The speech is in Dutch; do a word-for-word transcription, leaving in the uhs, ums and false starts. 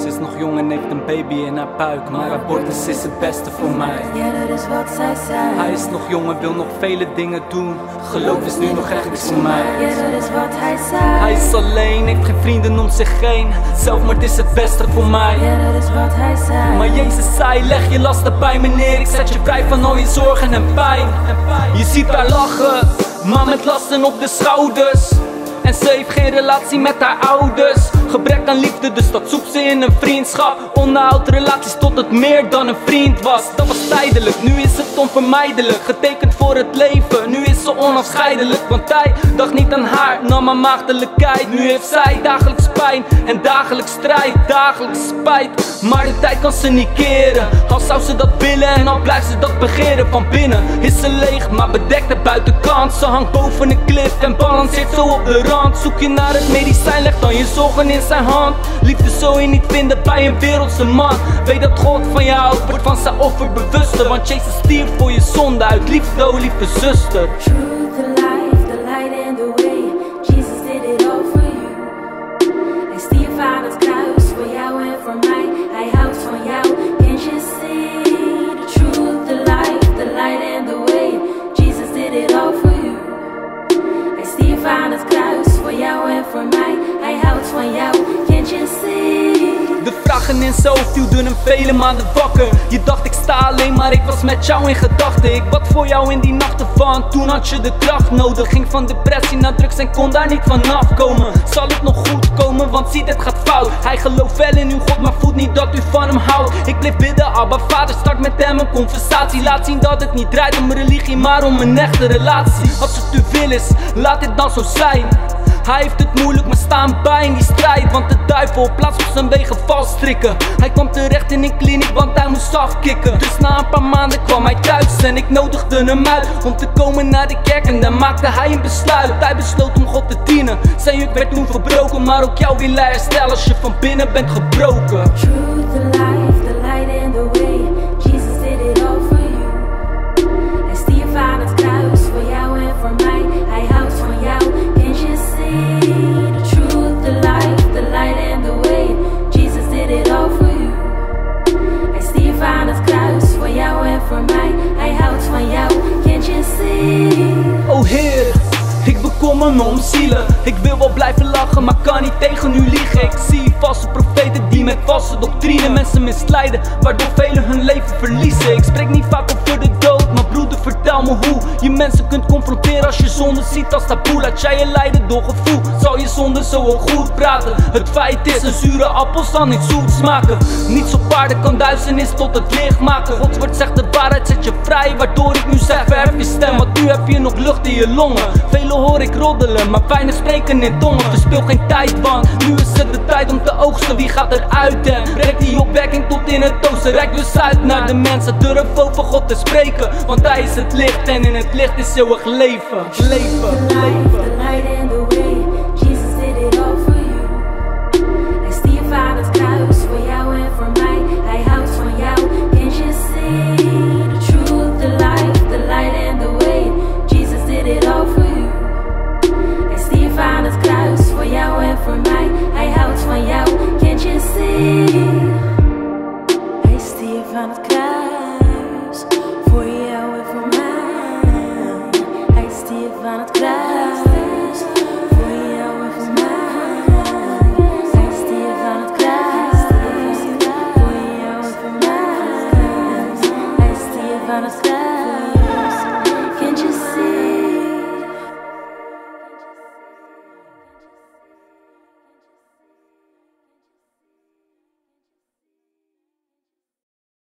Ze is nog jong en heeft een baby in haar buik, maar abortus is het beste voor mij. Ja, dat is wat zij zei. Hij is nog jong en wil nog vele dingen doen. Geloof is nu nog echt niks voor mij. Ja, dat is wat hij zei. Hij is alleen, heeft geen vrienden om zich heen. Zelfmoord is het beste voor mij. Ja, dat is wat hij zei. Maar Jezus zei, leg je lasten bij me neer. Ik zet je vrij van al je zorgen en pijn. Je ziet haar lachen, maar met lasten op de schouders. En ze heeft geen relatie met haar ouders. Gebrek aan liefde, dus dat zoekt ze in een vriendschap. Onderhoud relaties tot het meer dan een vriend was. Dat was tijdelijk, nu is het onvermijdelijk. Getekend voor het leven, nu is ze onafscheidelijk. Want hij dacht niet aan haar, nam haar maagdelijkheid. Nu heeft zij dagelijks pijn en dagelijks strijd, dagelijks spijt. Maar de tijd kan ze niet keren. Al zou ze dat willen en al blijft ze dat begeren. Van binnen is ze leeg, maar bedekt de buitenkant. Ze hangt boven een klif en balanceert zo op de rand. Zoek je naar het medicijn, leg dan je zorgen in zijn hand. Liefde zul je niet vinden bij een wereldse man. Weet dat God van jou houdt, wordt van zijn offer bewuster. Want Jezus stierf voor je zonde uit liefde, o lieve zuster. Truth, the life, the light and the way. Jesus did it all for you. Hij stierf aan het kruis voor jou en voor mij. Hij houdt van jou, can't you see? The truth, the life, the light and the way. Jesus did it all for you. Hij stierf aan het kruis voor jou en voor mij. Hij houdt van jou, can't you see? De vragen in zijn hoofd hielden hem vele maanden wakker. Je dacht ik sta alleen, maar ik was met jou in gedachten. Ik bad voor jou in die nachten van, toen had je de kracht nodig. Ging van depressie naar drugs en kon daar niet vanaf komen. Zal het nog goed komen, want zie dit gaat fout. Hij gelooft wel in uw God, maar voelt niet dat u van hem houdt. Ik bleef bidden, Abba Vader, start met hem een conversatie. Laat zien dat het niet draait om religie, maar om een echte relatie. Als het te veel is, laat dit dan zo zijn. Hij heeft het moeilijk, maar staan bij in die strijd. Want de duivel op plaats van zijn wegen vals strikken. Hij kwam terecht in een kliniek, want hij moest afkicken. Dus na een paar maanden kwam hij thuis en ik nodigde hem uit om te komen naar de kerk. En dan maakte hij een besluit. Hij besloot om God te dienen. Zijn juk werd toen verbroken, maar ook jou wil hij herstellen als je van binnen bent gebroken. Truth, the life, the light and the way. Jesus did it all for you. Hij stierf aan het kruis voor jou en voor mij. Hij houdt van jou. The truth, the life, the light and the way. Jesus did it all for you. Hij stierf aan het kruis voor jou en voor mij. Hij houdt van jou, can't you see? Oh Heer, ik bekom hem om zielen. Ik wil wel blijven lachen, maar kan niet tegen u liegen. Ik zie valse profeten die met valse doctrine mensen misleiden, waardoor velen hun leven verliezen. Ik spreek niet vaak over de dood, maar broeder, vertel me hoe je mensen kunt confronteren als je zonde ziet als taboe. Laat jij je leiden door gevoel, zal je zonde zo ook goed praten. Het feit is, een zure appel zal niet zoet smaken. Niets op aarde kan duisternis tot het licht maken. Gods woord zegt de waarheid, zet je vrij, waardoor ik nu zeg verf je stem. Want nu heb je nog lucht in je longen. Velen hoor ik roddelen, maar weinig spreken in tongen. Verspil geen tijd, want nu is het de tijd om te oogsten. Wie gaat eruit en breekt die opwekking tot in het oosten? Rijk dus uit naar de mensen, durf over God te spreken. Want hij is het licht en in het licht is eeuwig leven. Leven, leven. The light and the way. Jesus did it all for you. Hij stierf aan het kruis voor jou en voor mij. Hij houdt van jou, can't you see? The truth, the life, the light and the way. Jesus did it all for you. Hij stierf aan het kruis voor jou en voor mij. Hij houdt van jou, can't you see? Hij stierf aan het kruis voor jou en voor mij. Hij stierf aan het kruis voor jou en voor mij. Hij stierf aan het kruis voor jou en voor mij. Hij stierf aan het kruis.